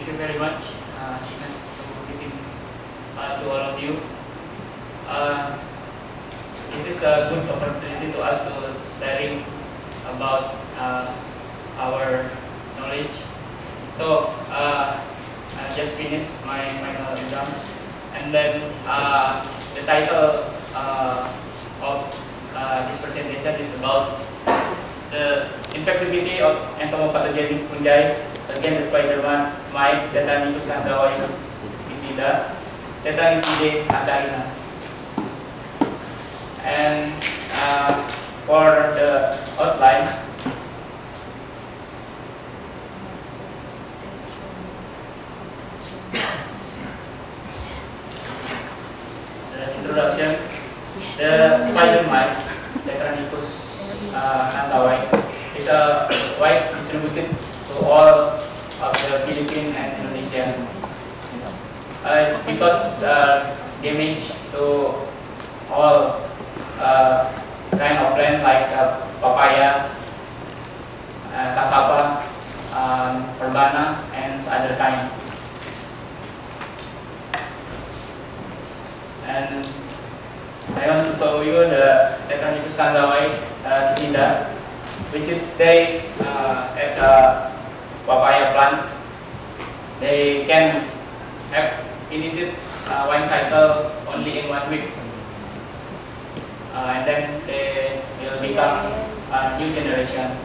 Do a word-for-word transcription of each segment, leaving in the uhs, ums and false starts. Thank you very much. Uh, thanks for giving uh, to all of you. Uh, it is a good opportunity to us to sharing about uh, our knowledge. So uh, I just finished my final exam, and then uh, the title uh, of uh, this presentation is about the infectivity of entomopathogenic fungi against the spider-man mite Tetanicus lambdaoinicida, Tetanicidae antaina. And uh, for the outline, the introduction, the spider mite Tetanicus Uh, Antawai is a uh, wide distributed to all of the Philippines and Indonesia. Uh, because uh, damage to all uh, kind of plant like uh, papaya, uh, cassava, um, verbena, and other kind. And I want to show you the Tetanicus lambdaoinicida Uh, Sida, which is stay uh, at the papaya plant. They can have initiate uh, one cycle only in one week, uh, and then they will become a new generation.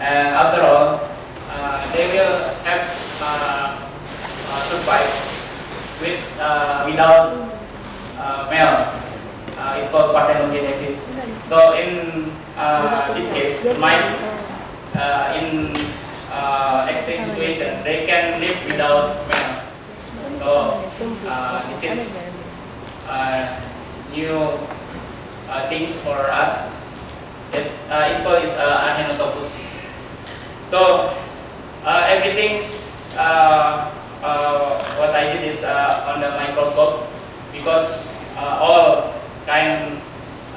And after all, uh, they will have uh, uh, survive with uh, without uh, male. Uh, it's called parthenogenesis. So in uh, this case, mite uh, in uh, extreme situations, they can live without male. So uh, this is uh, new uh, things for us. It, uh, it's called is uh, Ahenotopus. So uh, everything uh, uh, what I did is uh, on the microscope, because uh, all kind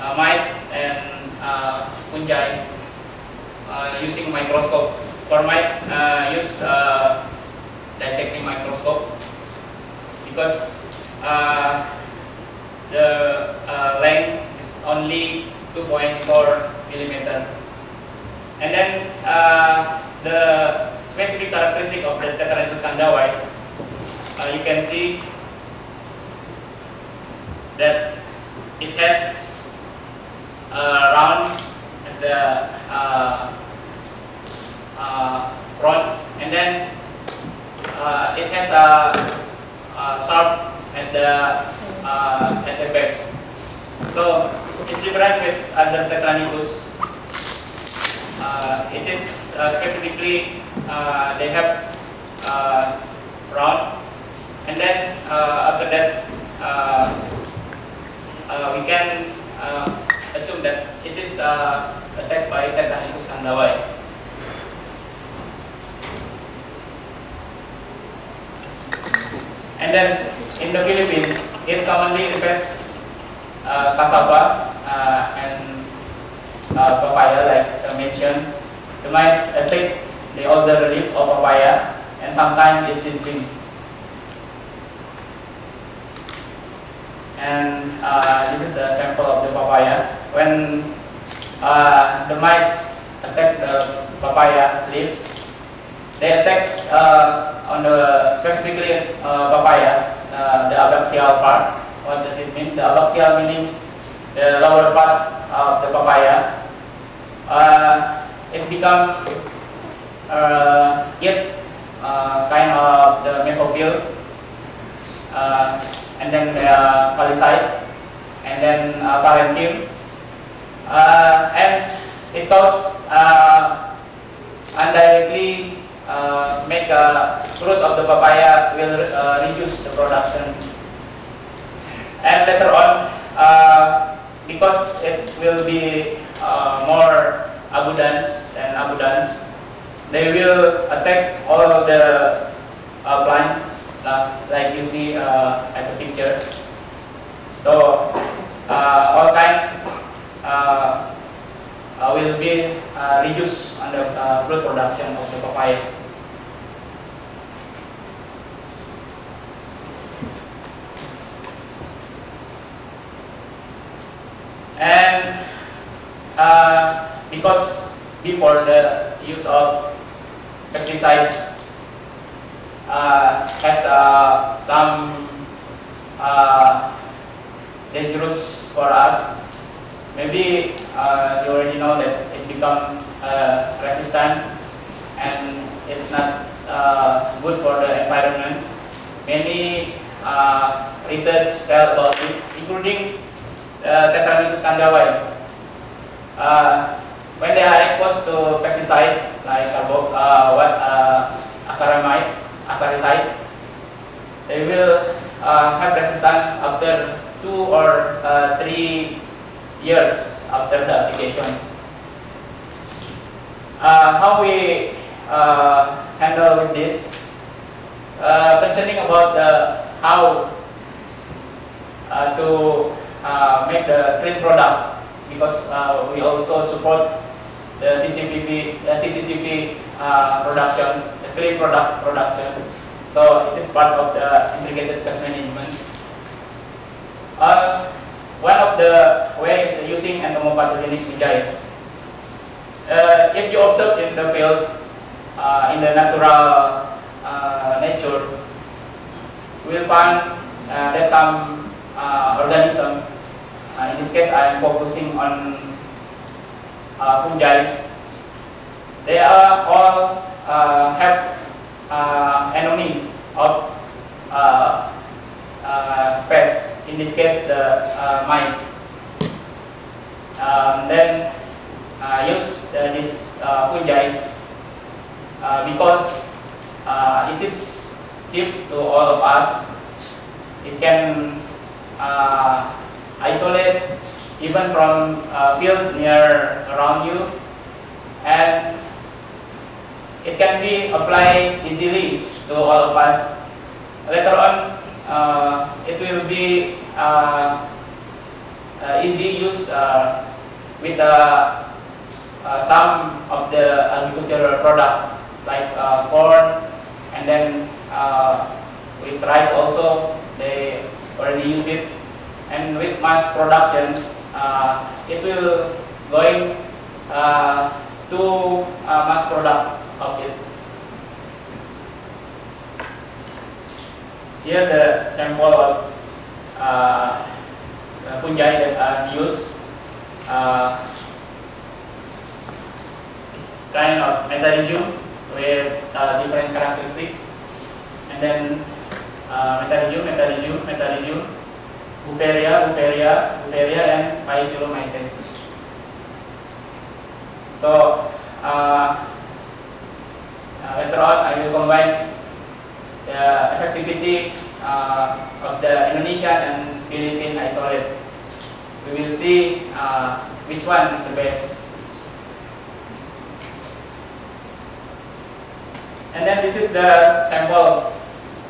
uh, mite and uh, fungi uh, using microscope. For mite, uh, use uh, dissecting microscope, because uh, the uh, length is only two point four millimeter. And then uh, the specific characteristic of the Tetanicus lambdaoinicida, uh, you can see that it has uh, round at the uh, uh, front, and then uh, it has a, a sharp at the uh, at the back. So it's different with other Tetanicus. Uh, it is uh, specifically uh, they have uh, round, and then uh, after that. Uh, Uh, we can uh, assume that it is uh, attacked by Tetanicus lambdaoinicida. And then in the Philippines, it commonly infects uh, cassava uh, and uh, papaya, like I mentioned. They might attack the older leaf of papaya, and sometimes it's in green. And uh, this is the sample of the papaya. When uh, the mites attack the papaya leaves, they attack uh, on the specifically uh, papaya, uh, the abaxial part. What does it mean? The abaxial means the lower part of the papaya. Uh, it becomes uh, yet uh, kind of the mesophyll. Uh, and then uh, palisade, and then uh, parenchym, uh, and it causes uh, indirectly uh, make a fruit of the papaya will uh, reduce the production, and later on uh, because it will be uh, more abundance and abundance, they will attack all of the uh, plant. Uh, like you see uh, at the picture. So uh, all time uh, uh, will be uh, reduced on the uh, fruit production of the papaya. for the use of pesticide uh, has uh, some uh, dangerous for us. Maybe uh, you already know that it becomes uh, resistant and it's not uh, good for the environment. Many uh, research tell about this, including uh, Tetramycus candawai. Uh, when they are exposed to pesticide like carbo, uh, what uh, acaramide, acaricide, they will uh, have resistance after two or uh, three years after the application. Uh, how we uh, handle this? Uh, concerning about the how uh, to uh, make the clean product, because uh, we also support the C C P P, the C C C P uh, production, the clean product production. So it is part of the integrated pest management. Uh, one of the ways is using entomopathogenic fungi. Uh, if you observe in the field, uh, in the natural uh, nature, we will find uh, that some uh, organism, uh, in this case I am focusing on uh, fungi, they are all uh, have uh, enemy of uh, uh, pests. In this case, the uh, mite. Um, then uh, use uh, this uh, fungi uh, because uh, it is cheap to all of us. It can uh, isolate even from a field near around you, and it can be applied easily to all of us. Later on, Uh, it will be uh, uh, easy use uh, with uh, uh, some of the agricultural product like uh, corn, and then uh, with rice also they already use it, and with mass production uh, it will going uh, to uh, mass product of it. Here the sample of uh, fungi that are used. Uh, it's kind of metarhizium with uh, different characteristics, and then uh, metarhizium, metarhizium, metarhizium, buperia, buperia, buperia, and Pisilomyces. So uh, uh, later on I will combine the effectivity uh, of the Indonesian and Philippine isolate. We will see uh, which one is the best. And then this is the sample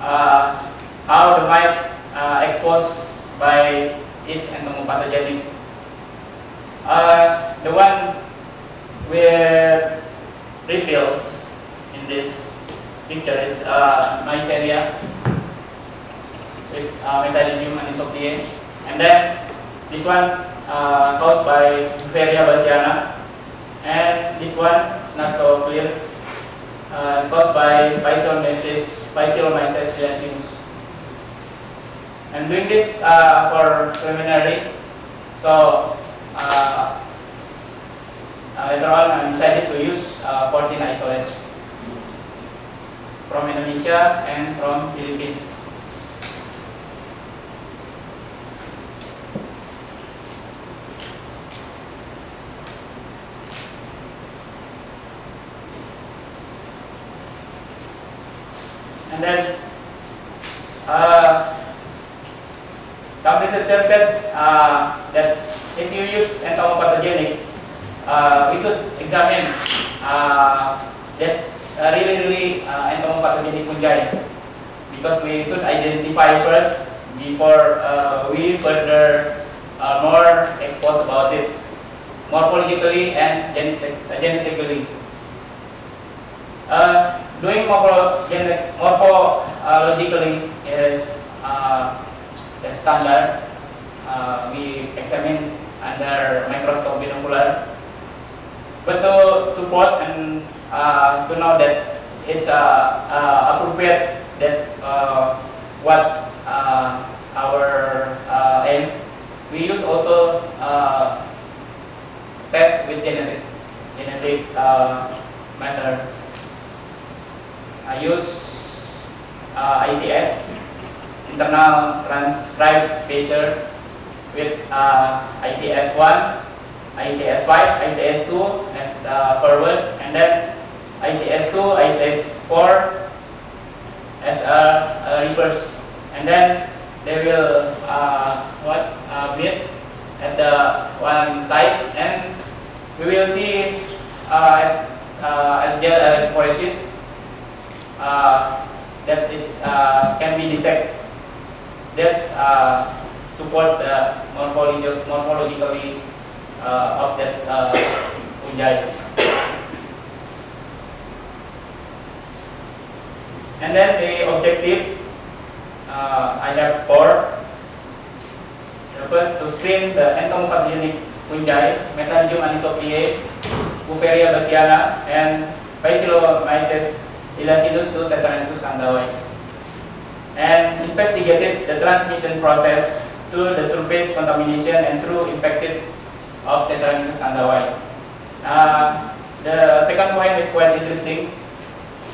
uh, how the mite uh, exposed by each entomopathogenic. Uh, the one with reptiles in this picture is uh, Mycelia with uh, Metallizium anisotiae, and then this one uh, caused by Buperia bassiana, and this one is not so clear, uh, caused by Pisilomyces silentius. I'm doing this uh, for preliminary, so uh, uh, later on I decided to use uh, fourteen isolates from Indonesia and from Philippines. And then uh, some researchers said uh, that if you use entomopathogenic, uh, we should examine uh, this Uh, really, really uh, entomopathogenic fungi, because we should identify first before uh, we further uh, more expose about it morphologically and genetic, uh, genetically. Uh, doing morphogenetic, morphologically is uh, the standard. Uh, we examine under microscope binocular, but to support and uh, to know that it's uh, uh, appropriate. That's uh, what uh, our uh, aim. We use also uh, tests with genetic genetic uh, matter. I use uh, I T S, internal transcribed spacer, with uh, I T S one, I T S five, I T S two as uh, per word, and then I T S two, I T S four as a, a reverse, and then they will uh, what uh, bit at the one side, and we will see uh, uh, at the voices uh, that it uh, can be detected. That's uh, support the morphological, morphologically uh, of that uh, fungi. And then the objective, uh, I have four. The first, to screen the entomopathogenic fungi, Metangium anisopliae, Puperia bassiana, and Bacillomyces elacidus to Tetanicus candoi, and investigated the transmission process to the surface contamination and through infected of Tetanicus candoi. Uh, the second point is quite interesting,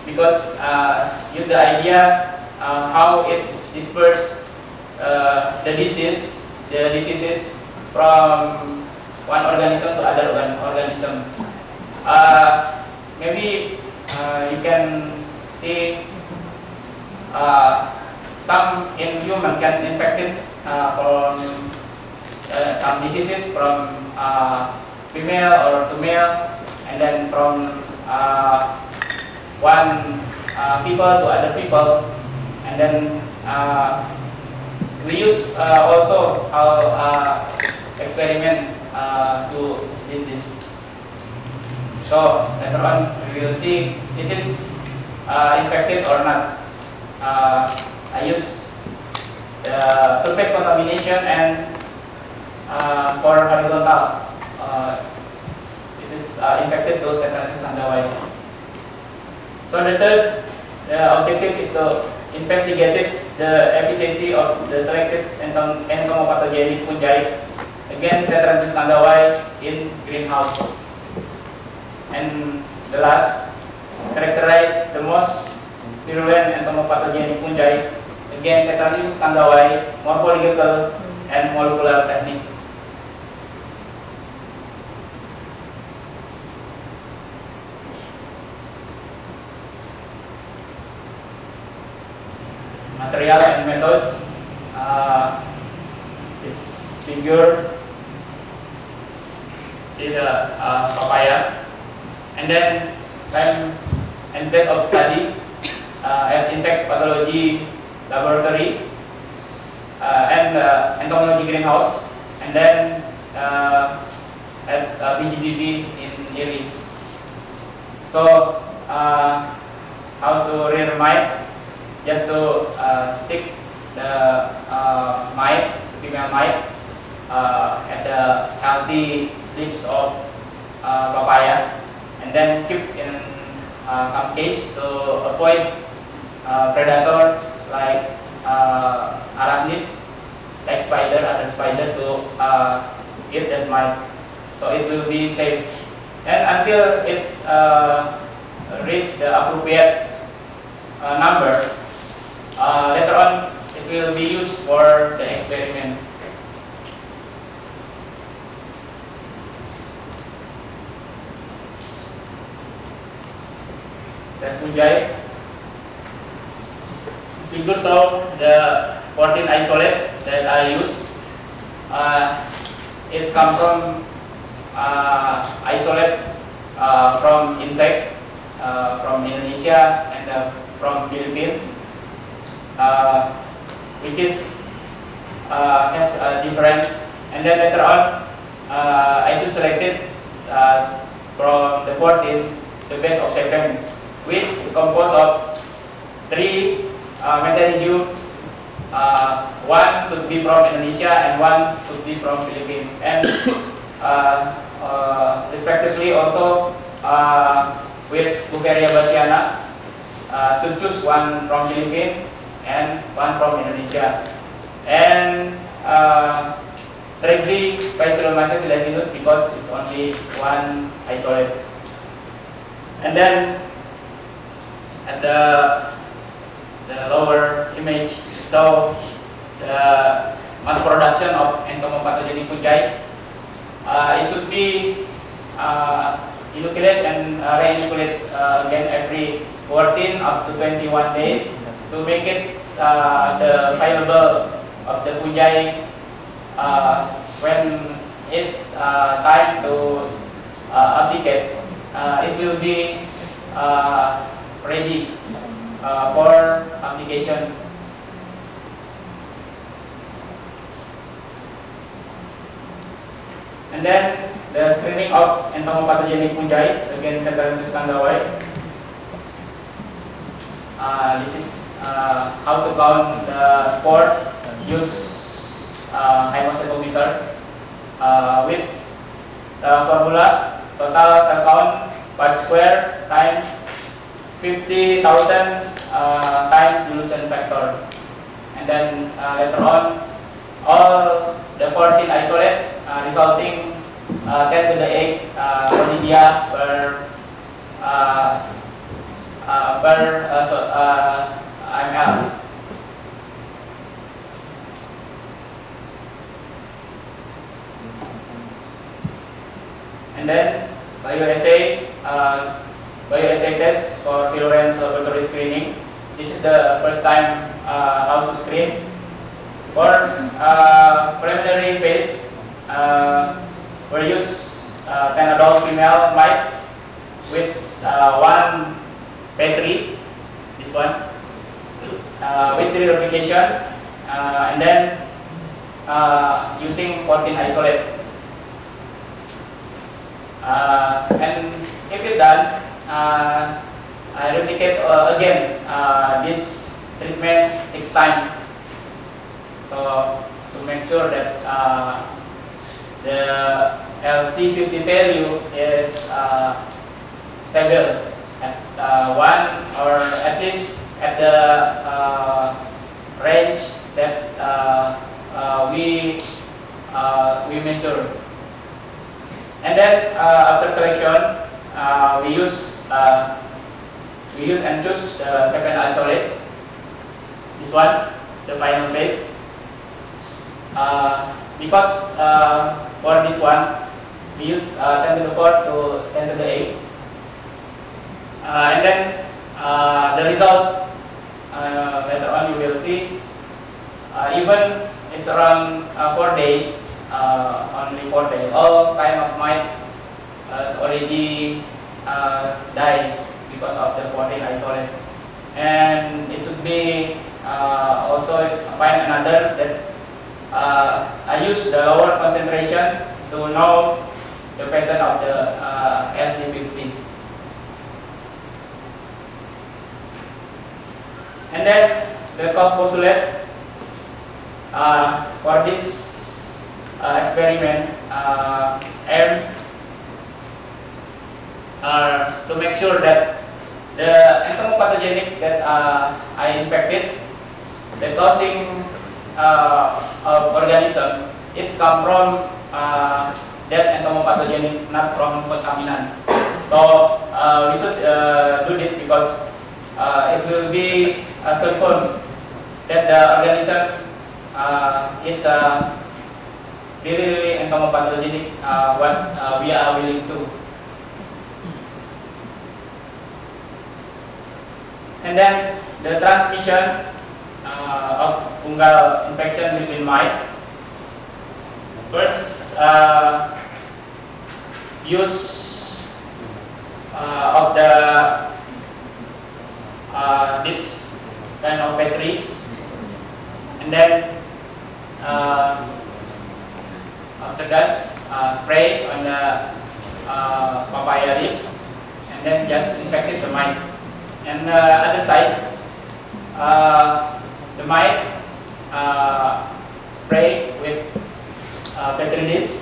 because uh, use the idea uh, how it disperses uh, the disease, the diseases from one organism to other organism. Uh, maybe uh, you can see uh, some in human can infected uh, from uh, some diseases from uh, female or to male, and then from uh, one uh, people to other people, and then uh, we use uh, also our uh, experiment uh, to do this. So later on we will see it is uh, infected or not. Uh, I use the surface contamination and uh, for horizontal. Uh, it is uh, infected to Tetanicus candoi. So the third the objective is to investigate the efficacy of the selected entomopathogenic fungi against Tetanicus candoi in greenhouse. And the last, characterize the most virulent entomopathogenic fungi against Tetanicus candoi, morphological and molecular technique. Material and methods. Uh, this figure, see the uh, papaya, and then time and place of study uh, at insect pathology laboratory uh, and uh, entomology greenhouse, and then uh, at uh, B G D B in Erie. So uh, how to rear mite? Just to uh, stick the uh, mite, female mite, uh, at the healthy leaves of uh, papaya, and then keep in uh, some cage to avoid uh, predators like uh, arachnid, like spider, other spider to uh, eat that mite. So it will be safe, and until it's uh, reached the appropriate uh, number. Uh, later on, it will be used for the experiment. That's fungi. This figures of the protein isolate that I use. Uh, it comes from uh, isolate uh, from insect uh, from Indonesia and uh, from Philippines. Uh, which is uh, has a uh, different, and then later on uh, I should select it uh, from the fourteen the base of second, which is composed of three uh, Metangium. Uh, one should be from Indonesia and one should be from Philippines, and uh, uh, respectively also uh, with Bukaria Bastiana, uh, Sucus, one from Philippines and one from Indonesia, and uh, directly Physilomyces elaginus because it's only one isolate. And then at the the lower image, so the mass production of entomopathogenic fungi, uh, it should be uh, inoculate and uh, reinoculate uh, again every fourteen up to twenty-one days to make it uh, the viable of the fungi uh, when it's uh, time to uh, abdicate. Uh, it will be uh, ready uh, for application. And then the screening of entomopathogenic fungi, again Cathalentus kandawai. Uh, this is uh, how to count the spore. Use uh, hymocytometer uh, with the formula total cell count per square times fifty thousand uh, times dilution factor. And then uh, later on, all the fourteen isolate Uh, resulting uh, ten to the eight uh, conidia per uh, uh, per uh, so, uh, ml. And then bioassay uh, bioassay test for Filorenz laboratory screening. This is the first time uh, how to screen for uh, preliminary phase. Uh, we use uh, ten adult female mites with uh, one petri, this one, uh, with three replication, uh, and then uh, using fourteen isolate. Uh, and if it's done, uh, I replicate uh, again uh, this treatment six times, so to make sure that uh, the L C fifty value is uh, stable at uh, one or at least at the uh, range that uh, uh, we uh, we measure. And then uh, after selection, uh, we use uh, we use and choose the second isolate. This one, the final phase. Uh, because uh, for this one, we use uh, ten to the four to ten to the eight. Uh, and then uh, the result uh, later on you will see. Uh, even it's around uh, four days, uh, only four days. All kind of mite has already uh, died because of the fourteen isolate. And it should be uh, also find another that uh, I use the lower concentration to know the pattern of the uh, L C fifty. And then the postulate uh, for this uh, experiment uh, aim uh, to make sure that the entomopathogenic that uh, I infected, the causing uh, of organism, it's come from Uh, that entomopathogenic, is not from contaminant. So uh, we should uh, do this because uh, it will be uh, confirmed that the organism uh, it's a really, really entomopathogenic uh, what uh, we are willing to. And then the transmission uh, of fungal infection between mites. First, uh, use uh, of the uh, this kind of battery, and then uh, after that uh, spray on the uh, papaya leaves, and then just infected the mite. And the uh, other side, uh, the mite uh, spray with Uh, petri dish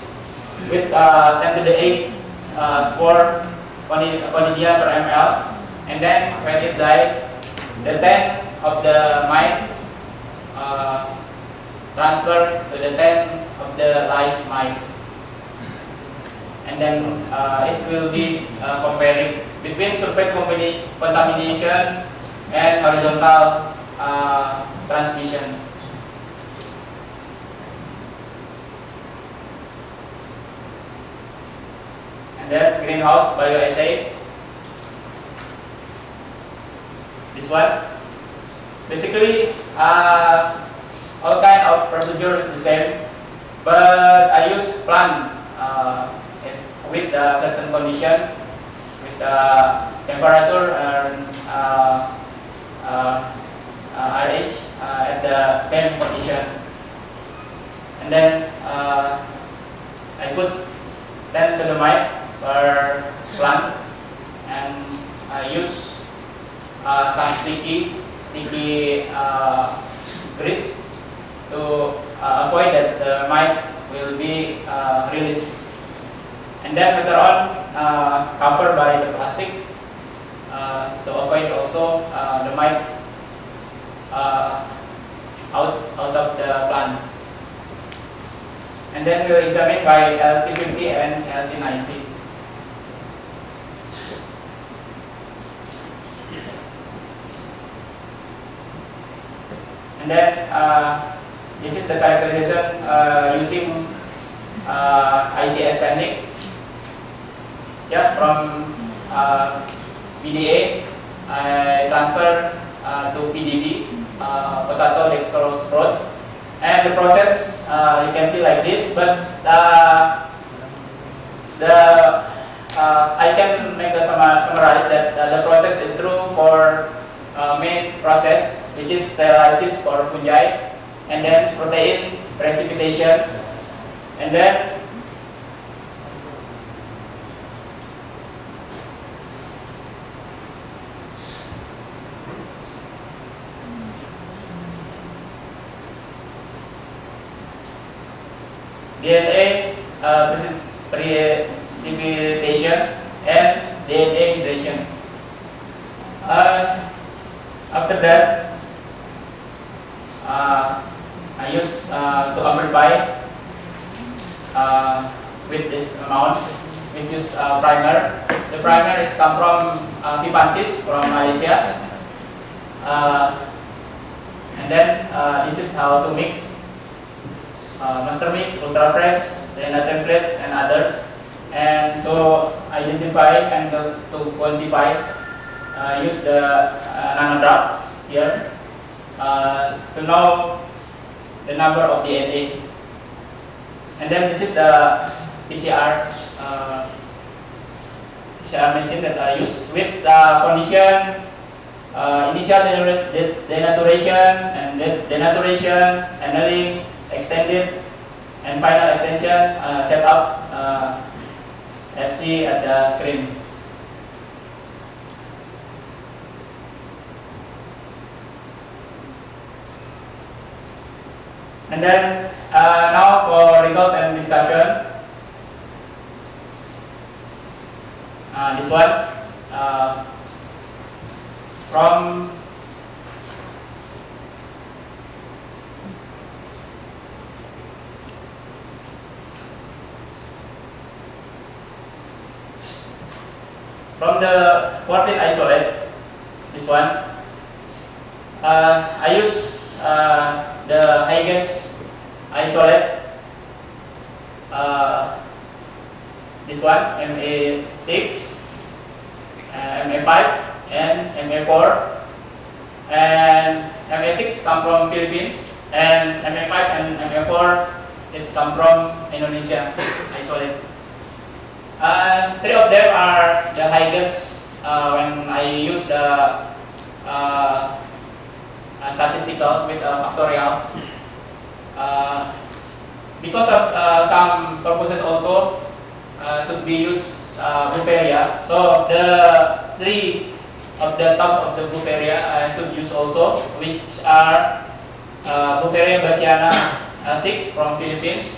with uh, ten to the eight uh, score conidia per ml, and then when it's died, the ten of the mite uh, transfer to the ten of the live mite, and then uh, it will be uh, comparing between surface contamination and horizontal uh, transmission. And then greenhouse bioassay. This one. Basically, uh, all kind of procedure is the same, but I use plant uh, with a certain condition, with the temperature and uh, uh, uh, R H uh, at the same condition, and then uh, I put ten to the mite per plant, and I use uh, some sticky sticky uh, grease to uh, avoid that the mite will be uh, released, and then later on uh, covered by the plastic uh, to avoid also uh, the mite uh, out out of the plant, and then we'll examine by L C fifty and L C ninety. And then uh, this is the characterization uh, using uh, I T S technique. Yeah, from uh, P D A, I transfer uh, to P D B, uh, potato dextrose prod, and the process uh, you can see like this. But uh, the uh, I can make a summarize that uh, the process is true for uh, main process, which is cellulysis for fungi, and then protein precipitation, and then D N A uh, precipitation and D N A hydration. Uh, after that, Uh, I use uh, to amplify uh, with this amount. We use uh, primer. The primer is come from uh, Vipantis from Malaysia, uh, and then uh, this is how to mix uh, master mix, ultra fresh, then templates and others, and to identify and to, to quantify, uh, use the uh, nano dots here. Uh, to know the number of D N A, and then this is the P C R uh, P C R machine that I use with the uh, condition uh, initial denaturation and denaturation, annealing, extended, and final extension uh, setup uh, as seen at the screen. And then uh, now for result and discussion. Uh, this one uh, from from the fourteen isolate. This one uh, I use uh, the Haiges isolate, uh, this one M A six, uh, M A five, and M A four, and M A six come from Philippines, and M A five and M A four it's come from Indonesia isolate. Uh, three of them are the highest uh, when I use the uh, uh, statistical with a factorial. Uh, because of uh, some purposes also uh, should be used uh, group area. So the three of the top of the group area I should use also, which are uh, group area Bassiana uh, six from Philippines,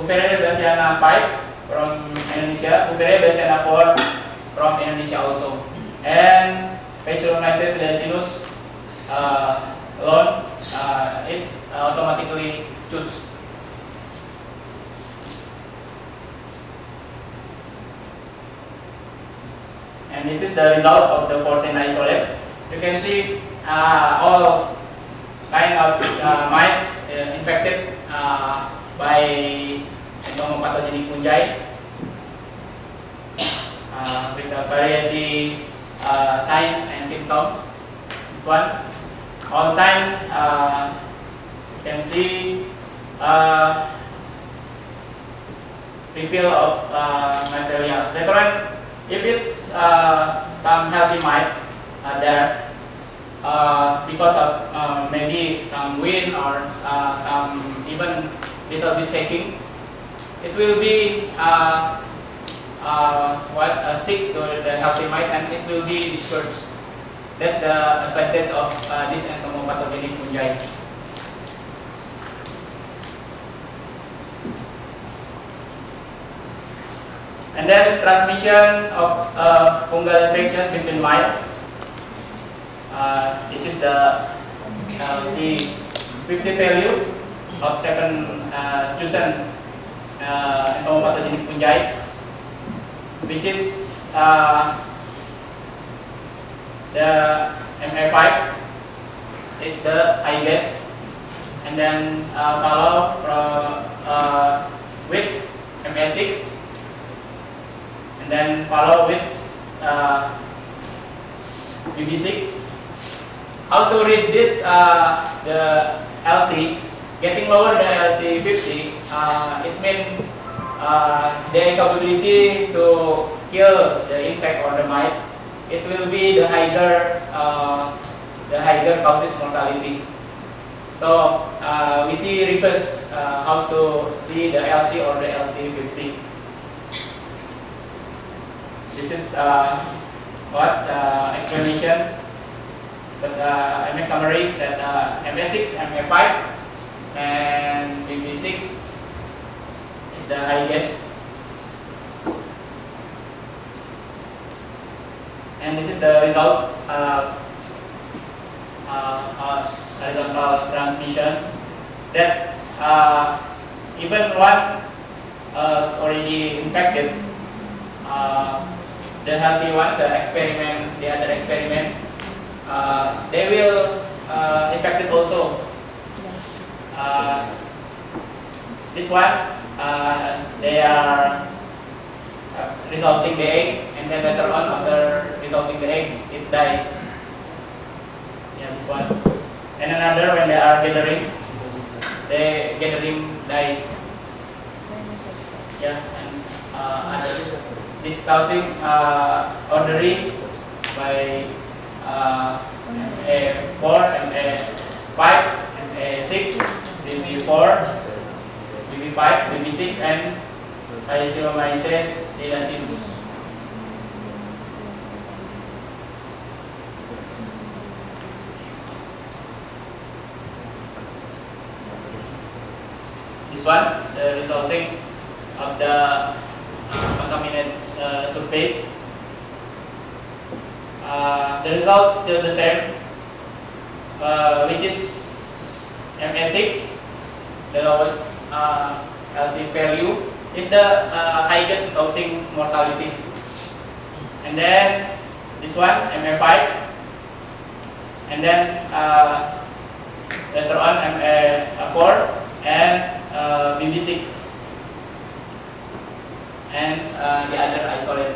group area Bassiana five from Indonesia. Uternya based on upward from Indonesia also. And patronises deciduous uh, loan, uh, it's automatically choose. And this is the result of the fourteen isolate. You can see uh, all kind of uh, mites uh, infected uh, by entomopathogenic fungi. Uh, with the variety uh, sign and symptom. This one. All time uh, you can see uh, repeal of uh, mycelia. Later on, if it's uh, some healthy mite uh, there, uh, because of uh, maybe some wind or uh, some even little bit shaking, it will be uh, uh, what a stick to the healthy mite and it will be dispersed. That's the advantage of uh, this entomopathogenic fungi. And then transmission of uh, fungal infection between mites. Uh, this is the uh, the fifty value of second uh, chosen uh, entomopathogenic fungi, which is uh, the M A five is the highest, and then uh, follow from uh, with M A six. And then follow with uh, U B six. How to read this? Uh, the L T getting lower than L T fifty. Uh, it means uh, the capability to kill the insect or the mite. It will be the higher, uh, the higher causes mortality. So uh, we see reverse uh, how to see the L C or the L T fifty. This is uh, what uh, explanation, but uh, I make summary that uh, M A six, M A five, and B B six is the highest. And this is the result uh, uh, of horizontal transmission that uh, even one uh, is already infected. Uh, The healthy one, the experiment, the other experiment, uh, they will uh, infect it also. Uh, this one, uh, they are uh, resulting the egg, and then later on, after resulting the egg, it dies. Yeah, this one. And another, when they are gathering, they gathering die. Yeah, and uh, others. This causing uh, ordering by uh, M A four, M A five, M A six, B B four, B B five, B B six, and Piacillomyces dilacidus. This one, the resulting of the contaminated Uh, surface. Uh, the result still the same, uh, which is M A six, the lowest uh, healthy value, is the uh, highest causing mortality. And then this one, M A five, and then uh, later on M A four and uh, B B six. And uh, the other isolate.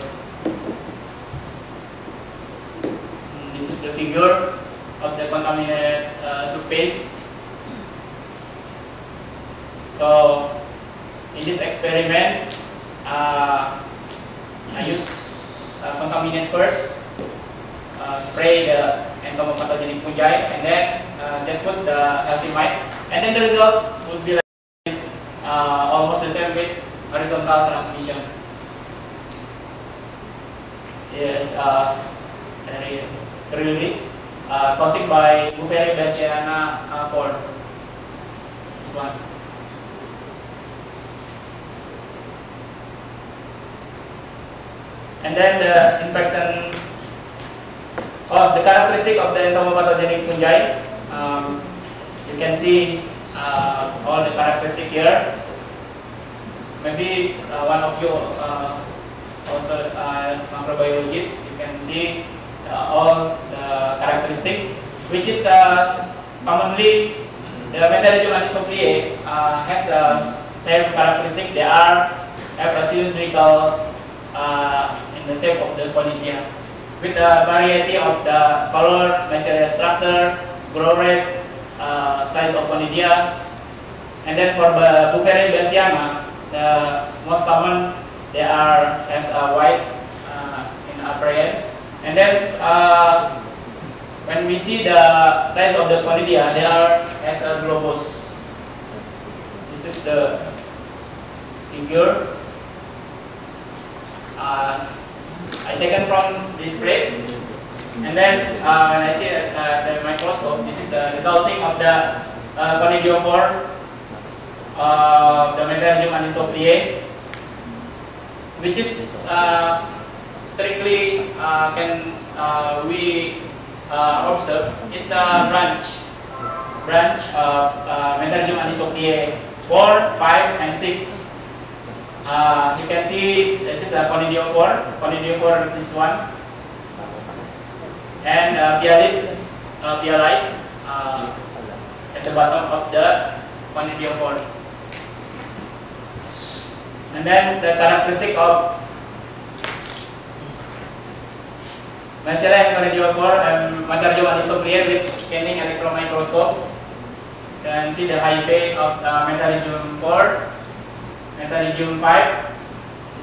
And this is the figure of the contaminated uh, surface. So in this experiment, uh, I use uh, contaminant first, uh, spray the entomopathogenic fungi, and then uh, just put the healthy mite, and then the result would be like this, uh, almost the same with horizontal transmission. Yes, uh, really uh, caused by Buvaria bassiana uh, four. This one. And then the infection, or the characteristic of the entomopathogenic fungi, um, you can see uh, all the characteristic here. Maybe uh, one of you uh, also uh, microbiologist, you can see uh, all the characteristic, which is uh, commonly the Metarhizium anisoglia uh, has the same characteristic. They are have a cylindrical uh, in the shape of the Polygia, with a variety of the color, measure structure, growth rate, uh, size of Polygia. And then for the Bucheria bassiana, the most common, they are as a white uh, in appearance. And then uh, when we see the size of the Polydia, they are as a globus. This is the figure uh, I taken from this plate. And then uh, when I see uh, the microscope, this is the resulting of the uh, Polydiophore. Uh, the Metarhizium anisoglia, which is uh, strictly uh, can uh, we uh, observe, it's a branch branch of uh, Metarhizium anisoglia four, five, and six. Uh, you can see this is a Conidiophore, Conidiophore this one, and uh, Pialite, uh, Pialite uh, at the bottom of the Conidiophore. And then the characteristic of Metarhizium conidiophore and Metarhizium anisoglia with scanning electron microscope. You can see the high pay of the Metarhizium four, Metarhizium five,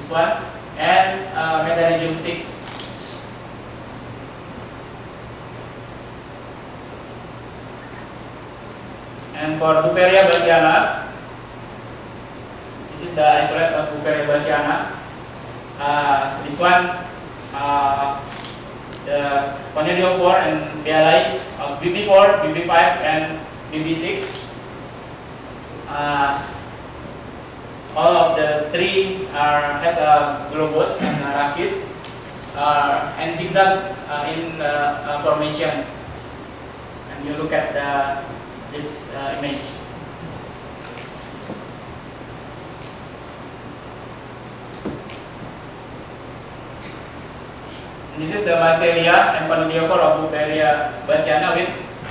this one, and uh, Metarhizium six. And for Bucheria bassiana, the isolate of Bucheria bassiana. Uh, this one, uh, the Conidiophore and Pialite of B B four, B B five, and B B six. Uh, all of the three are has a globus and a rachis, uh, and zigzag uh, in uh, uh, formation. And you look at the, this uh, image. This is the Metarhizium and Conidiophore of Bucheria bassiana with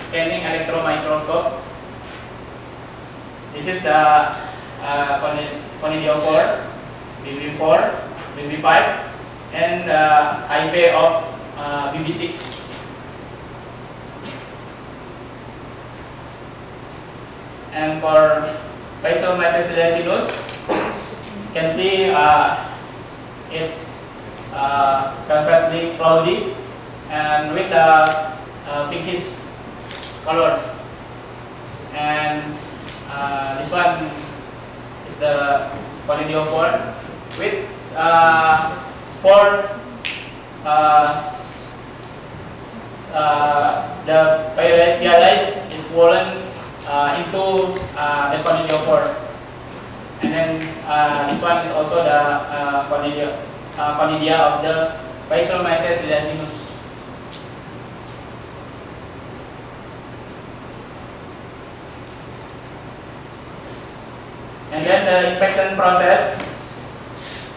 scanning electron microscope. This is uh, uh, Conidiophore, B B four, B B five, and uh, high pay of uh, B B six. And for Physomyceliacetus, you can see uh, it's Uh, perfectly cloudy and with a, a pinkish color, and uh, this one is the Conidiophore with uh, spore. Uh, uh, the Pialite is swollen uh, into uh, the Conidiophore, and then uh, this one is also the uh, Conidiophore. Uh, Conidia of the Physomyceliacetus. And then the infection process.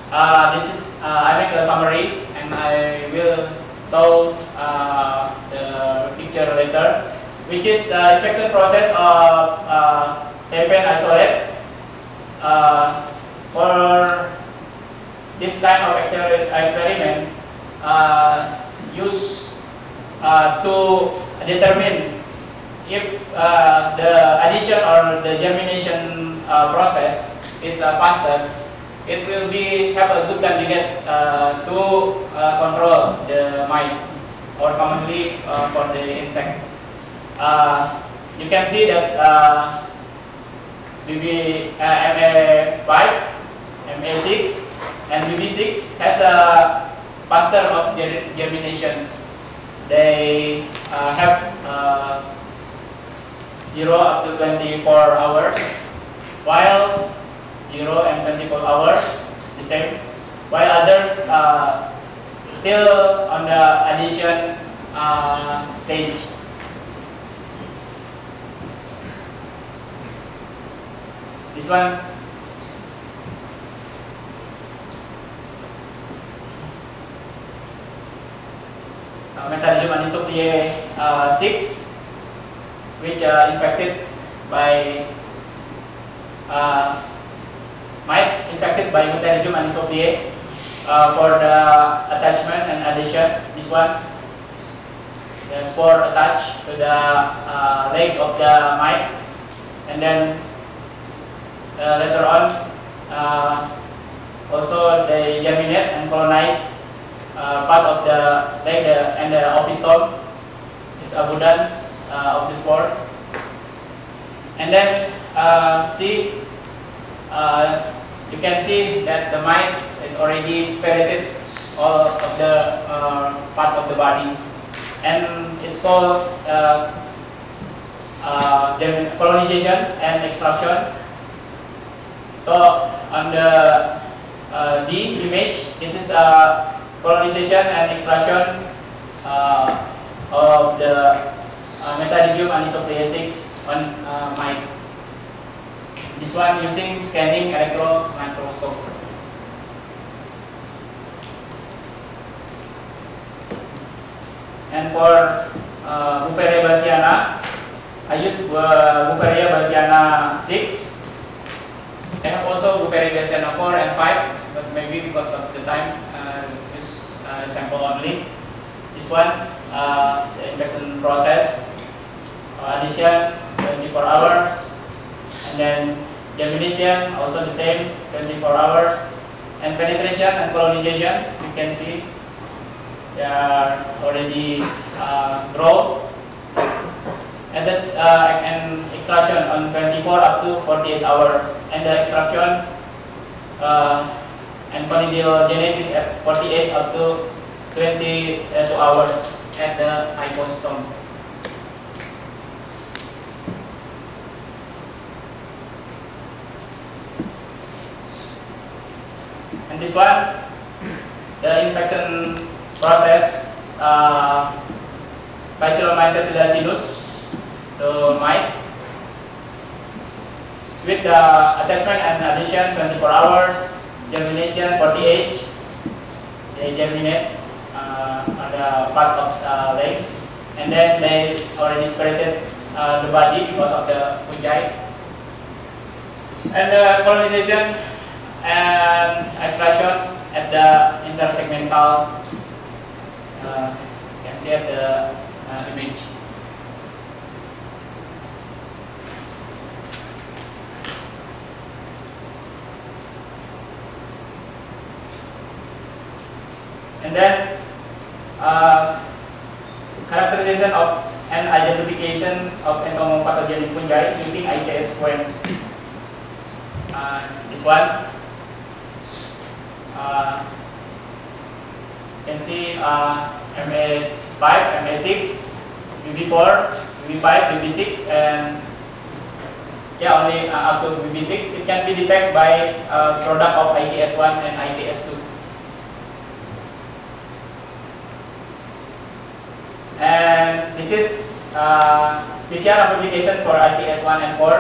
Uh, this is uh, I make a summary, and I will show uh, the picture later, which is the infection process of uh, Seifen isolate. Uh, for this kind of experiment uh, used uh, to determine if uh, the addition or the germination uh, process is uh, faster. It will be have a good candidate uh, to uh, control the mites, or commonly uh, for the insect. Uh, you can see that uh, M A five, M A six, and B B six has a faster of germination. They uh, have uh, zero up to twenty-four hours, while zero and twenty-four hours the same, while others uh, still on the addition uh, stage. This one. Uh, Metallium anisopropyl uh, six, which are uh, infected by uh, might infected by Metallium anisopropyl uh, for the attachment and adhesion. This one, the spore attached to the uh, leg of the mite, and then uh, later on uh, also they germinate and colonize Uh, part of the leg the, and the opisthome, its abundance uh, of the spore. And then uh, see, uh, you can see that the mite is already spirited all of the uh, part of the body, and it's called uh, uh, colonization and extraction. So on the uh, D image, it is a uh, colonization and extraction uh, of the uh, Metallium anisopropyl six on uh, mite. This one using scanning electron microscope. And for uh, Buperia bassiana, I use uh, Buperia bassiana six. I have also Buperia bassiana four and five, but maybe because of the time. Uh, sample only. This one, uh, the infection process, uh, addition twenty-four hours, and then germination also the same twenty-four hours, and penetration and colonization. You can see they are already uh, grow, and then uh, and extraction on twenty-four up to forty-eight hours, and the extraction. Uh, And conidiogenesis at forty-eight up to twenty-two hours at the hypostome. And this one, the infection process, uh, Bacillomyces liacidus, the mites, with the attachment and addition twenty-four hours. Germination forty-eight, they germinate uh, on the part of the leg, and then they already spreaded uh, the body because of the fungi. And the colonization and extraction at the intersegmental, uh, you can see at the uh, image. And then uh, characterization of and identification of entomopathogenic fungi using I K S sequence. Uh, this one, uh, you can see uh, M A five, M A six, B B four, B B five, B B six, and yeah, only uh, up to B B six. It can be detected by uh, product of I K S one and I K S two. And this is uh, P C R application for I T S one and four,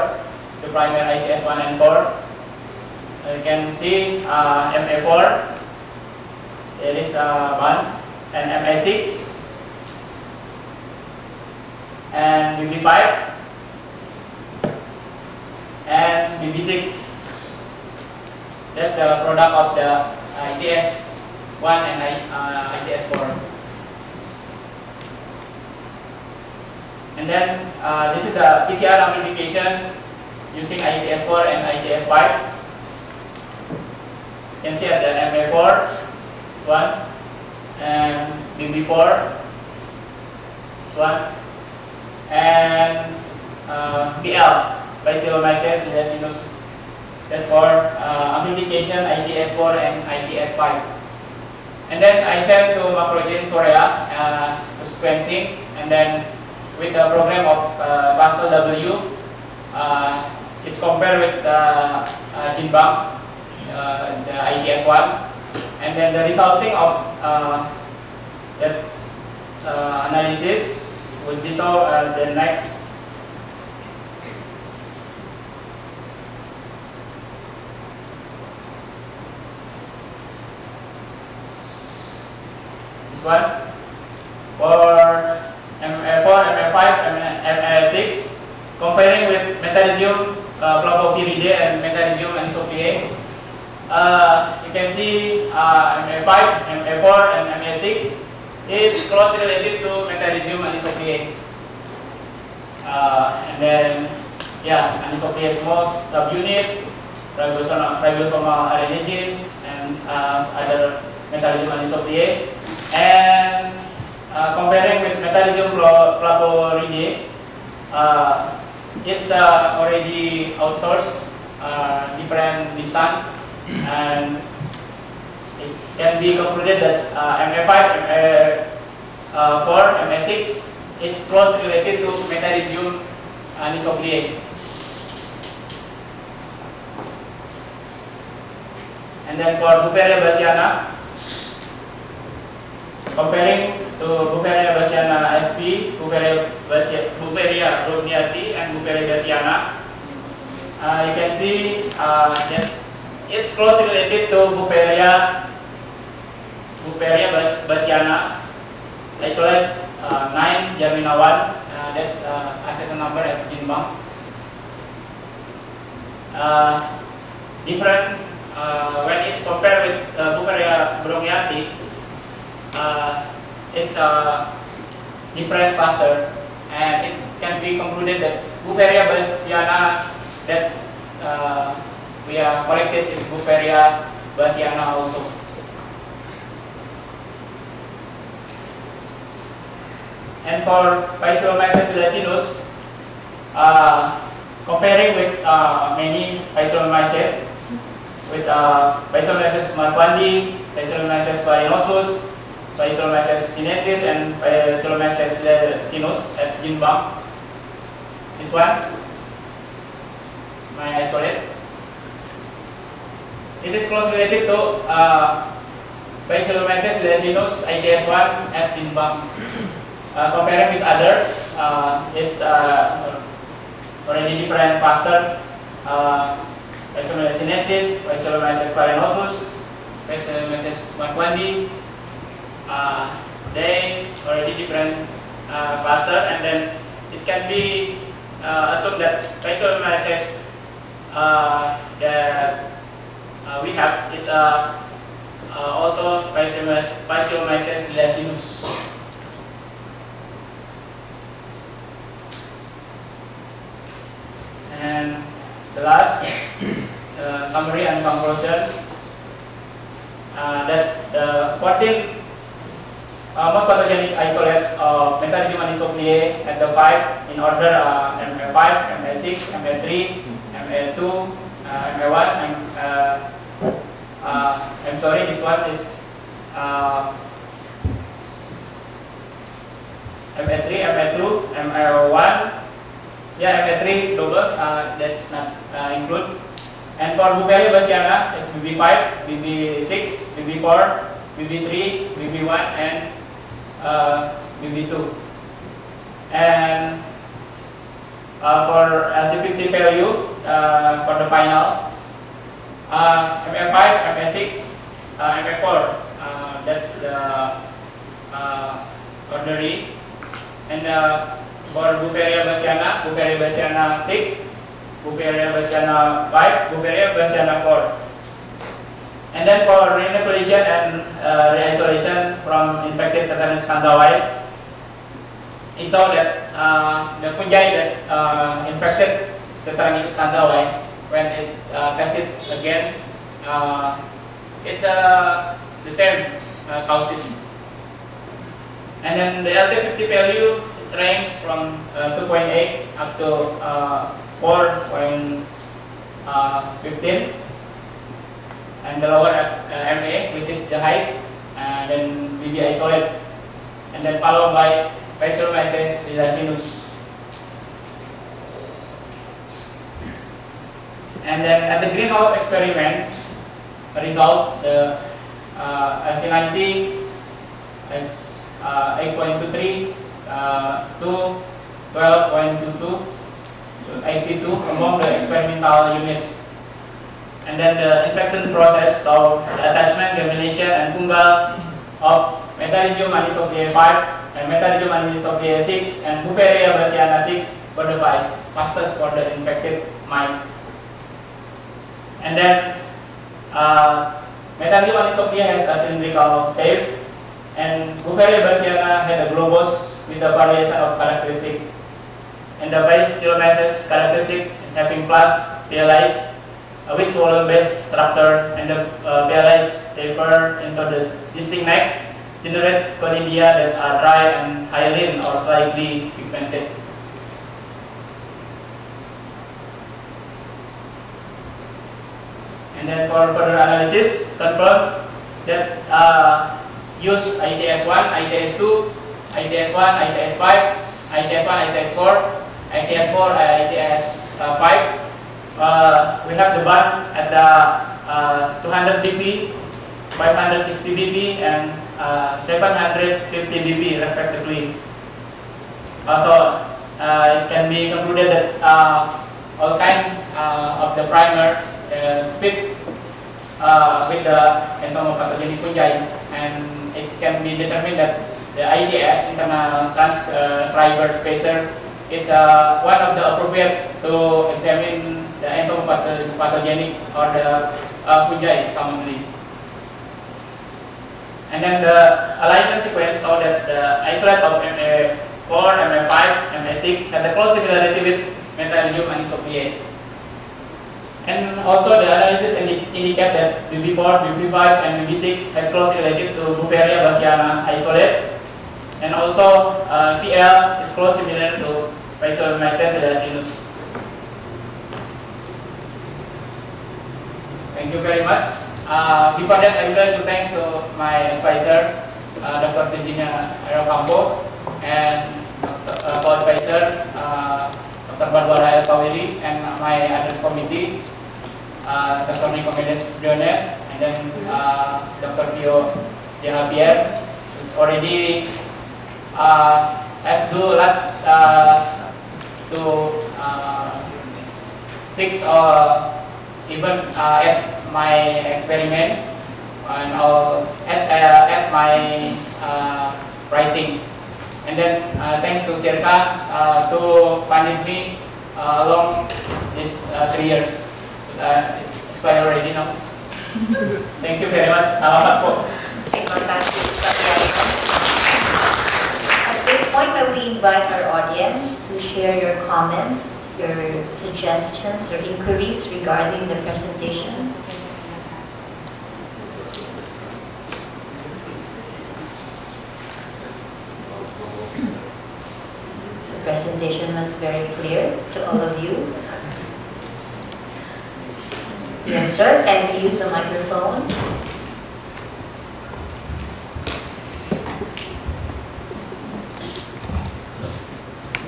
the primary I T S one and four. You can see uh, M A four, there is uh, one, and M A six, and B B five, and B B six. That's the product of the I T S one and uh, I T S four. And then uh, this is the P C R amplification using I T S four and I T S five. You can see at the M A four, this one, and B B four, this one, and uh, B L, Bacillomyces liacidus. That's for uh, amplification I T S four and I T S five. And then I sent to Macrogen Korea uh, to sequencing, and then with the program of uh, Pascal W, uh, it's compared with uh, uh, GenBank, uh, the I T S one, and then the resulting of uh, uh, analysis would be so uh, the next this one for M A four, M A five, M A six comparing with metallurgium uh, flavopiridine and metallurgium anisopyrae. Uh, you can see uh, M A five, M A four, and M A six is closely related to metallurgium anisopyrae. Uh, and then, yeah, anisopyrae small subunit, ribosomal, ribosomal arenegenes, and uh, other metallurgium anisopyrae. And uh, comparing with metallurgium flavopiridine, uh, it's uh, already outsourced, uh, different distance. And it can be concluded that uh, M A five, M A four, M A six is closely related to metallurgium anisopyrae. And then for Buperia bassiana, comparing to Buperia bassiana S P, Buperia rhodniati, and Buperia bassiana, uh, you can see uh, that it's closely related to Buperia, Buperia bassiana, isolate uh, nine Jaminawan. Uh, that's uh, accession number at Jinbang. Uh, different uh, when it's compared with uh, Buperia bromyati, uh, it's a different cluster, and it can be concluded that Buperia bassiana that uh, we have collected is Buperia bassiana also. And for Physolomyces lacidus, uh, comparing with uh, many Physolomyces, with uh, Physolomyces marfandi, Physolomyces farinosus, Physolomyces sinensis, and Physolomyces lacidus at Jinbang. This one, my isolate. It is closely related to uh, Physolomyces lacidus I G S one at Jinbang. Uh, comparing with others, uh, it's uh, already different cluster. Uh, Physolomyces sinensis, Physolomyces farinosus, Physolomyces marfandi. Uh, they already different uh, cluster, and then it can be uh, assumed that Physolomyces uh, the Uh, we have is uh, uh, also Physolomyces lacidus. And the last uh, summary and conclusion uh, that the fourteen uh, most pathogenic isolate of metallurgium anisopyrae at the five in order uh, M A five, M A six, M A three, M A two, M A one, and uh, Uh, I'm sorry, this one is uh, M A three, M A two, M A one. Yeah, M A three is double, uh, that's not uh, include. And for Buperia bassiana, it's B B five, B B six, B B four, B B three, B B one, and uh, B B two. And uh, for L C fifty value, uh, for the final, Uh, M A five, M A six, M A four, uh, that's the uh, ordinary. And uh, for Buperia bassiana, Buperia bassiana six, Buperia bassiana five, Buperia bassiana four. And then for reinflation and uh, re-isolation from infected tetanus conjunctivitis, it's all that uh, the fungi that uh, infected tetanus conjunctivitis, when it uh, tested again, uh, it's uh, the same uh, causes. And then the L T fifty value, it ranges from uh, two point eight up to uh, four point one five, and the lower uh, M A, which is the height, and then B B isolate, and then followed by Physolomyces lacidus. And then at the greenhouse experiment result, the uh, alkalinity is uh, uh, eight point two three uh, to twelve point two two, eighty-two among the experimental unit. And then the infection process of the attachment, germination, and fungal of Metarhizium anisopliae five and Metarhizium anisopliae six and Buferia brasiliana six were the fastest for the infected mite. And then uh, Metarhizium anisopliae has a cylindrical shape, and Buferia brasiliana had a globose with a variation of characteristic. And the base seromasses characteristic is having plus tailites, which swollen base structure, and the uh, palates taper into the distinct neck, generate conidia that are dry and hyaline or slightly pigmented. And then for further analysis, confirm that uh, use I T S one, I T S two, I T S one, I T S five, I T S one, I T S four, I T S four, I T S five. Uh, we have the band at the uh, two hundred d p, five hundred sixty d p, and uh, seven hundred fifty d p respectively. Uh, so uh, it can be concluded that uh, all kind uh, of the primer uh, spit uh, with the entomopathogenic fungi, and it can be determined that the I T S, internal transcriber uh, spacer, it's uh, one of the appropriate to examine the entomopathogenic or the uh, fungi is commonly. And then the alignment sequence saw that the isolate of M A four, M A five, M A six had a close similarity with Metarhizium anisopliae. And also the analysis indi indicate that B B four, B B five, and B B six had closely related to Buferia brasiliana isolate. And also uh, P L is close similar to Rhizomyces sedacinus. Thank you very much. Uh, before that, I would like to thank so my advisor, uh, Doctor Virginia Arocampo, and uh, co-advisor, uh, Doctor Barbara Kawiri, and my others committee, uh, Doctor Nico Mendes-Briones, and then uh, Doctor Pio Javier, who's already uh, has do a lot uh, to uh, fix or even uh, at my experiment and all at, uh, at my uh, writing. And then uh, thanks to Sirka uh, to funded me uh, along these uh, three years. Uh, it's quite already now. Thank you very much. Terima kasih. At this point, I will invite our audience to share your comments, your suggestions or inquiries regarding the presentation. The presentation was very clear to all of you. Yes, sir, can you use the microphone?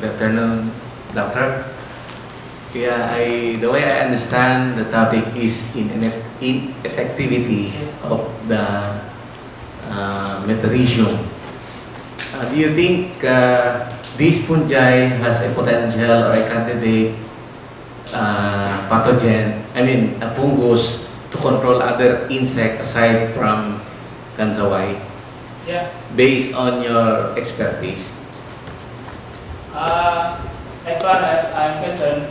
Good afternoon, Doctor. Yeah, I, the way I understand the topic is in ineffectivity of the uh, Metarhizium. Uh, do you think uh, this fungi has a potential or a candidate uh, pathogen, I mean a fungus, to control other insects aside from Kanzawai? Yeah. Based on your expertise? Uh, as far as I'm concerned,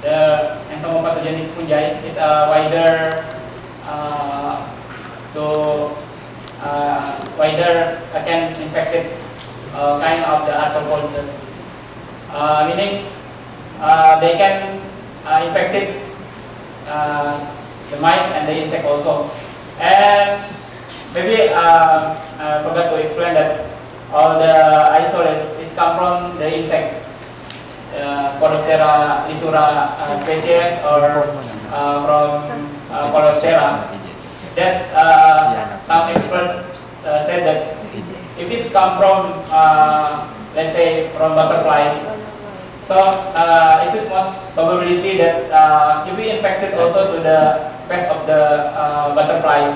the entomopathogenic fungi is a wider uh, to uh, wider again infected uh, kind of the arthropods. Uh, meaning uh, they can uh, infect uh, the mites and the insect also. And maybe uh, I forgot to explain that all the isolates it's come from the insect. Uh, Coleoptera litura uh, species or uh, from uh, Coleoptera. That uh, some experts uh, said that if it's come from, uh, let's say, from butterfly, so uh, it is most probability that uh, if we infected also to the pest of the uh, butterfly,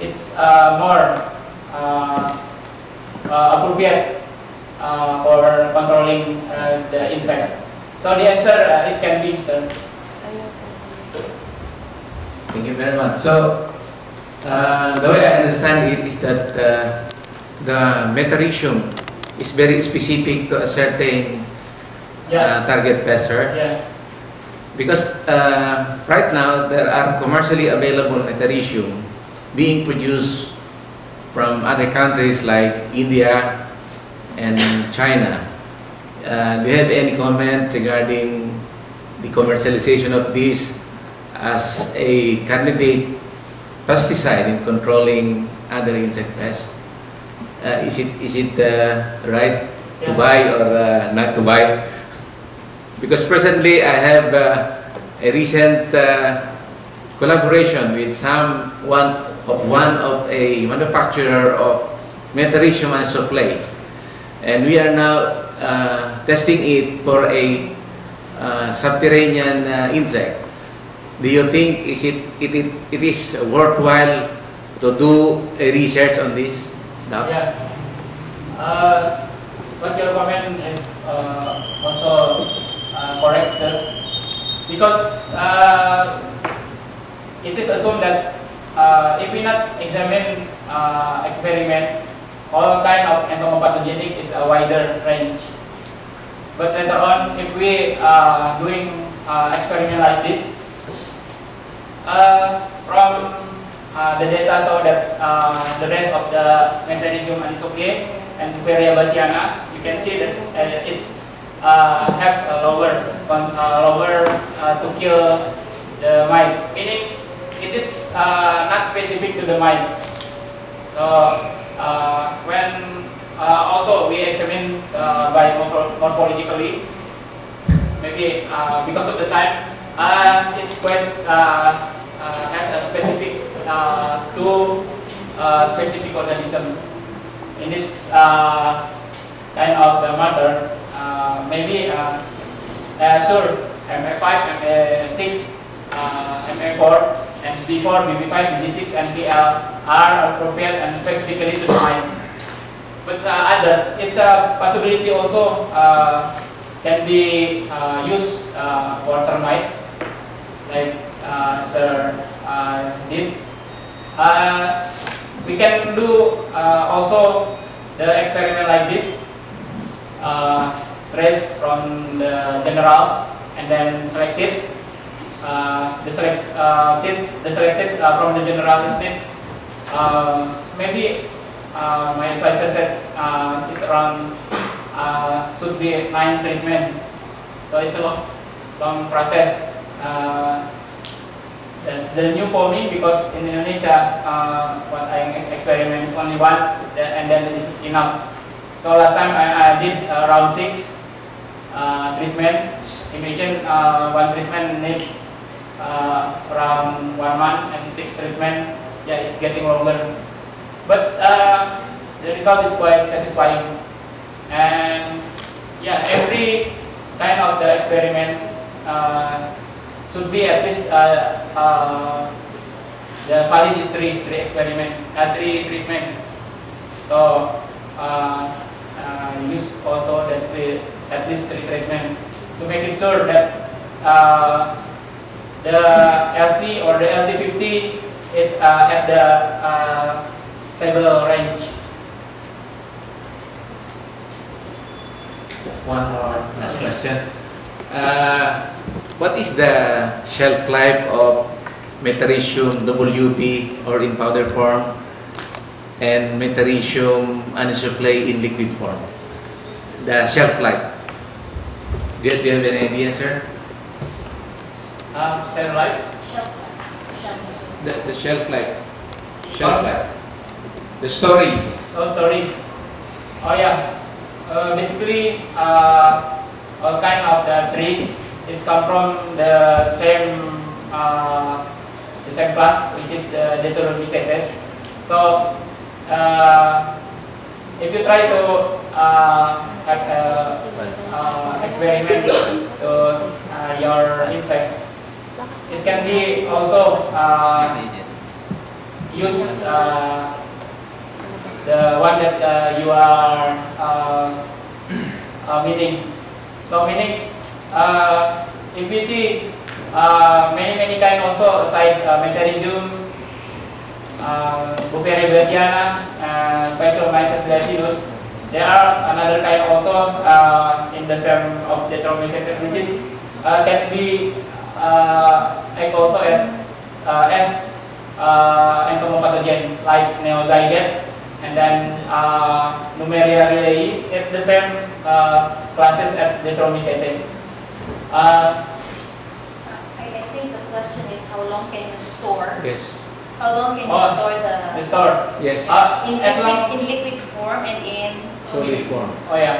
it's uh, more uh, uh, appropriate uh, for controlling uh, the insect. So the answer uh, it can be, sir. Thank you very much. So uh, the way I understand it is that uh, the metarhizium is very specific to a certain yeah. uh, target pester. Yeah. Because uh, right now there are commercially available metarhizium being produced from other countries like India and China. Uh, do you have any comment regarding the commercialization of this as a candidate pesticide in controlling other insect pests? Uh, is it is it uh, right to buy or uh, not to buy? Because presently I have uh, a recent uh, collaboration with some one of one of a manufacturer of metarhizium and supply, and we are now uh, testing it for a uh, subterranean uh, insect. Do you think is it it, it it is worthwhile to do a research on this? No? Yeah. Uh, but your comment is uh, also. Uh, correct, sir. Because uh, it is assumed that uh, if we not examine uh, experiment, all kind of entomopathogenic is a wider range. But later on, if we are uh, doing uh, experiment like this, uh, from uh, the data so that uh, the rest of the metarhizium and okay and Tuberia bassiana, you can see that uh, it's Uh, have a lower, uh, lower uh, to kill the mite. Meaning it is uh, not specific to the mite. So uh, when uh, also we examine uh, by morphologically, maybe uh, because of the time, uh, it's quite uh, uh, has a specific uh, to uh, specific organism. In this uh, kind of the matter. Uh, maybe uh, uh, sure M A five, M A six, uh, M A four, and B four, B B five, B G six, and B L are appropriate and specifically to the mite. But uh, others, it's a possibility also uh, can be uh, used uh, for termite, like uh, Sir uh, did. Uh, we can do uh, also the experiment like this. Uh, trace from the general and then selected. Uh, the select, uh, did, the selected uh, from the general is it. Uh, maybe uh, my advisor said uh, it's around uh, should be nine treatment. So it's a long, long process. Uh, that's the new for me because in Indonesia uh, what I experiment is only one and then it's enough. So last time I, I did uh, round six uh, treatment. Imagine uh, one treatment needs uh, around one month and six treatment. Yeah, it's getting longer. But uh, the result is quite satisfying. And yeah, every kind of the experiment uh, should be at least uh, uh, the valid is three, three experiment, uh, three treatment. So. Uh, Uh, use also that three, at least three treatment to make it sure that uh, the L C or the L T fifty is uh, at the uh, stable range. One more last question. Uh, what is the shelf life of metarhizium W B or in powder form? And metarhizium anisoclay in liquid form. The shelf life. Do you have any idea, sir? Uh, shelf life? Shelf life. The, the shelf life. Shelf life. The storage. Oh, storage. Oh, yeah. Uh, basically, uh, all kind of the tree is come from the same uh, the same class, which is the Deuteromycetes. So. Uh, if you try to uh, uh, uh, experiment to uh, your insect, it can be also uh, used uh, the one that uh, you are uh, uh, meaning. So meanings, uh, if we see uh, many many kind also aside uh, metarhizium, uh, Buperia brasiana, and Paesomyces glacius. There are another kind also uh, in the same of Detromycetes, which is uh, can be uh, act also at, uh, as uh, entomopathogenic like Neozygote, and then uh, Numeria relii at the same uh, classes at Detromycetes. Uh, I think the question is how long can you store? Yes. How long can you oh, store the? The store. Yes. Uh, in, as liquid, in liquid form and in solid form. Oh yeah,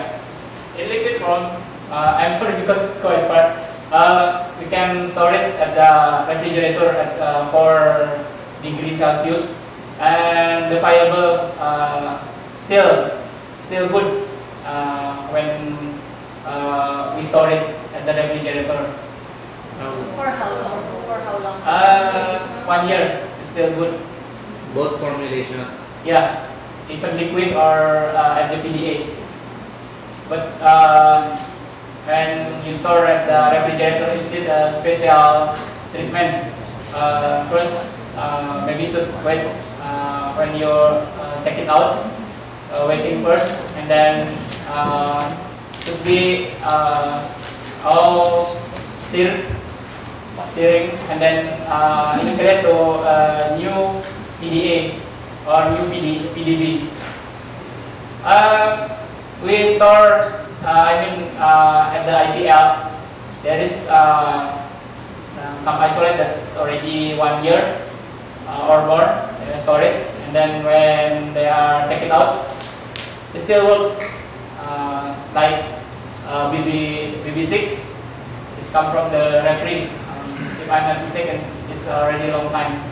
in liquid form. Uh, I'm sorry because quite part. Uh, we can store it at the refrigerator at uh, four degrees Celsius, and the fiber uh, still still good uh, when uh, we store it at the refrigerator. Um, for how long? For how long? Uh, one year. Still good. Both formulation. Yeah, even liquid or uh, at the P D A. But uh, when you store at the refrigerator, you need a special treatment. Uh, first, uh, maybe you should wait uh, when you uh, take it out, uh, waiting first, and then uh, should be uh, all still. Steering, and then uh, integrate to uh, new P D A or new P D B. Uh, we store, uh, I mean, uh, at the I P L, there is uh, uh, some isolate that's already one year uh, or more, they store it, and then when they are taken out, they still work uh, like uh, B B six, it's come from the refrigerator. If I'm not mistaken, it's already a long time.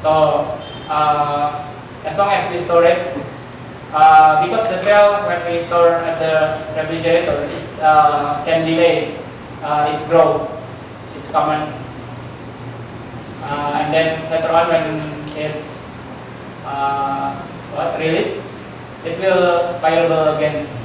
So, uh, as long as we store it, uh, because the cell, when we store at the refrigerator, it uh, can delay uh, its growth, its common. Uh, and then later on, when it's uh, what, released, it will viable again.